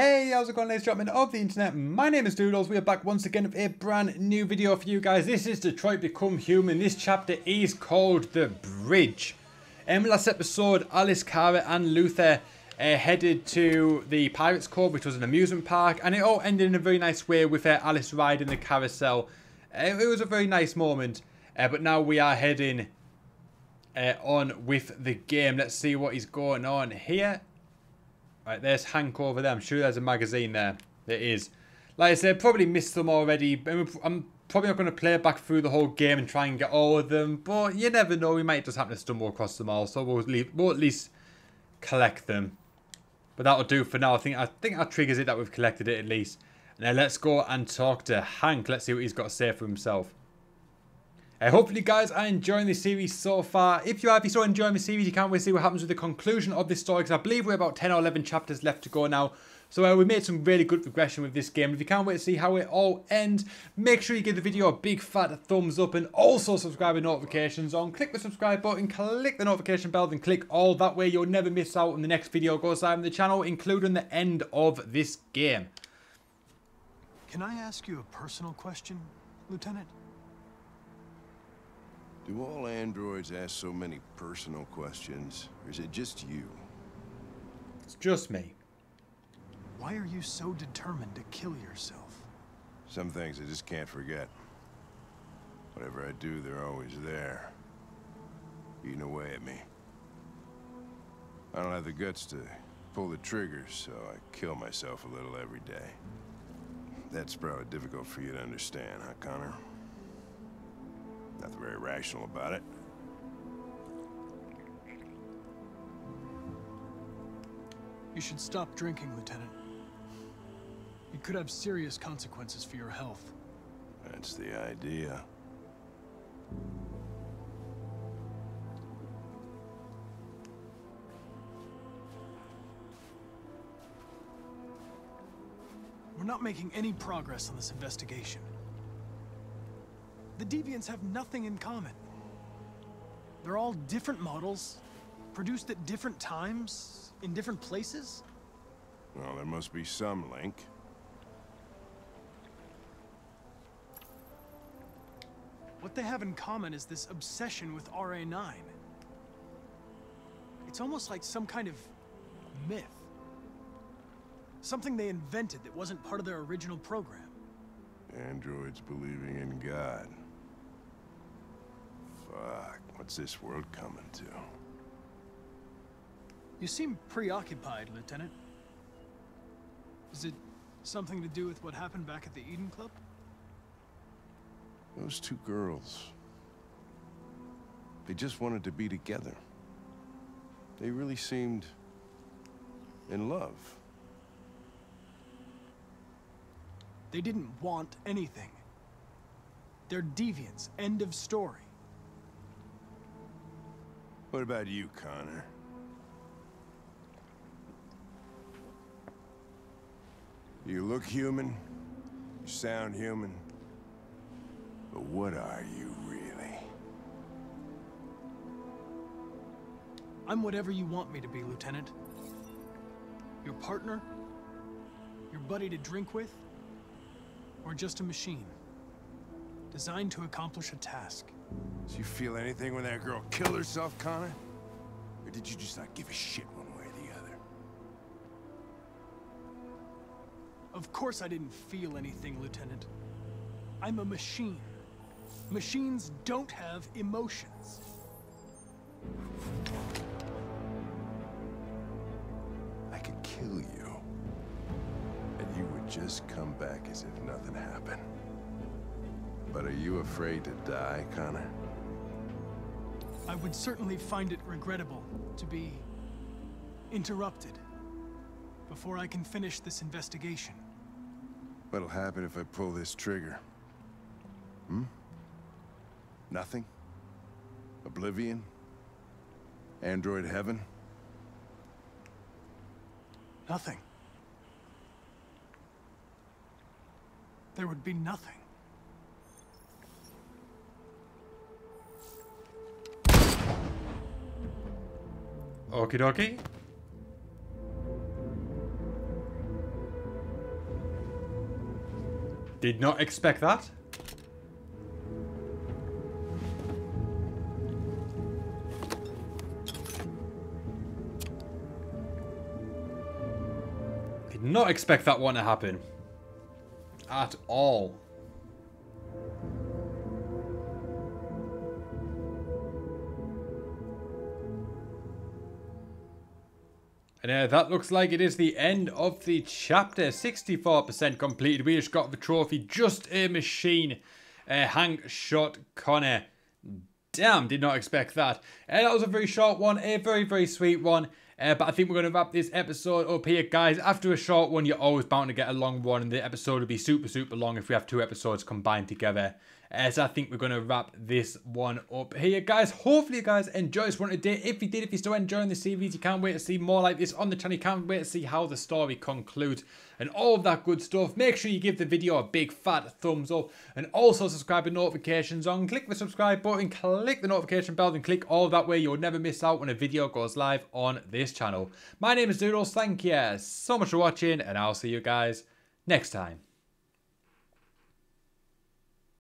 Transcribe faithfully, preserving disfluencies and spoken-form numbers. Hey, how's it going, ladies and gentlemen of the internet? My name is Doodles. We are back once again with a brand new video for you guys. This is Detroit: Become Human. This chapter is called The Bridge. In the last episode, Alice, Kara and Luther uh, headed to the Pirates Cove, which was an amusement park. And it all ended in a very nice way with uh, Alice riding the carousel. Uh, it was a very nice moment. Uh, but now we are heading uh, on with the game. Let's see what is going on here. Right, there's Hank over there. I'm sure there's a magazine there. There is. Like I said, probably missed them already. I'm probably not going to play back through the whole game and try and get all of them. But you never know. We might just happen to stumble across them all. So we'll, leave, we'll at least collect them. But that'll do for now. I think I think that triggers it that we've collected it at least. Now let's go and talk to Hank. Let's see what he's got to say for himself. Uh, hopefully, guys, I'm enjoying this series so far. If you are, if you're still enjoying the series, you can't wait to see what happens with the conclusion of this story, because I believe we're about ten or eleven chapters left to go now. So uh, we made some really good progression with this game. If you can't wait to see how it all ends, make sure you give the video a big fat thumbs up and also subscribe with notifications on. Click the subscribe button, click the notification bell, then click all. That way you'll never miss out on the next video goes live on the channel, including the end of this game. Can I ask you a personal question, Lieutenant? Do all androids ask so many personal questions, or is it just you? It's just me. Why are you so determined to kill yourself? Some things I just can't forget. Whatever I do, they're always there, eating away at me. I don't have the guts to pull the trigger, so I kill myself a little every day. That's probably difficult for you to understand, huh, Connor? Nothing very rational about it. You should stop drinking, Lieutenant. It could have serious consequences for your health. That's the idea. We're not making any progress on this investigation. The Deviants have nothing in common. They're all different models, produced at different times, in different places. Well, there must be some link. What they have in common is this obsession with R A nine. It's almost like some kind of myth. Something they invented that wasn't part of their original program. Androids believing in God. Fuck, what's this world coming to? You seem preoccupied, Lieutenant. Is it something to do with what happened back at the Eden Club? Those two girls. They just wanted to be together. They really seemed in love. They didn't want anything. They're deviants. End of story. What about you, Connor? You look human. You sound human. But what are you, really? I'm whatever you want me to be, Lieutenant. Your partner? Your buddy to drink with? Or just a machine, designed to accomplish a task. Did you feel anything when that girl killed herself, Connor? Or did you just not give a shit one way or the other? Of course I didn't feel anything, Lieutenant. I'm a machine. Machines don't have emotions. I could kill you. Just come back as if nothing happened. But are you afraid to die, Connor? I would certainly find it regrettable to be interrupted before I can finish this investigation. What'll happen if I pull this trigger? Hmm? Nothing? Oblivion? Android heaven? Nothing. There would be nothing. Okie dokie. Did not expect that. Did not expect that one to happen. At all. And uh, that looks like it is the end of the chapter. sixty-four percent completed. We just got the trophy. Just a machine. Uh, Hank shot Connor. Damn, did not expect that. Uh, that was a very short one. A very, very sweet one. Uh, but I think we're going to wrap this episode up here, guys. After a short one, you're always bound to get a long one. And the episode will be super, super long if we have two episodes combined together. Uh, so I think we're going to wrap this one up here, guys. Hopefully you guys enjoyed this one today. If you did, if you're still enjoying the series, you can't wait to see more like this on the channel. You can't wait to see how the story concludes and all of that good stuff. Make sure you give the video a big fat thumbs up and also subscribe with notifications on. Click the subscribe button, click the notification bell, and click all that way. You'll never miss out when a video goes live on this channel. My name is Doodles. Thank you so much for watching, and I'll see you guys next time.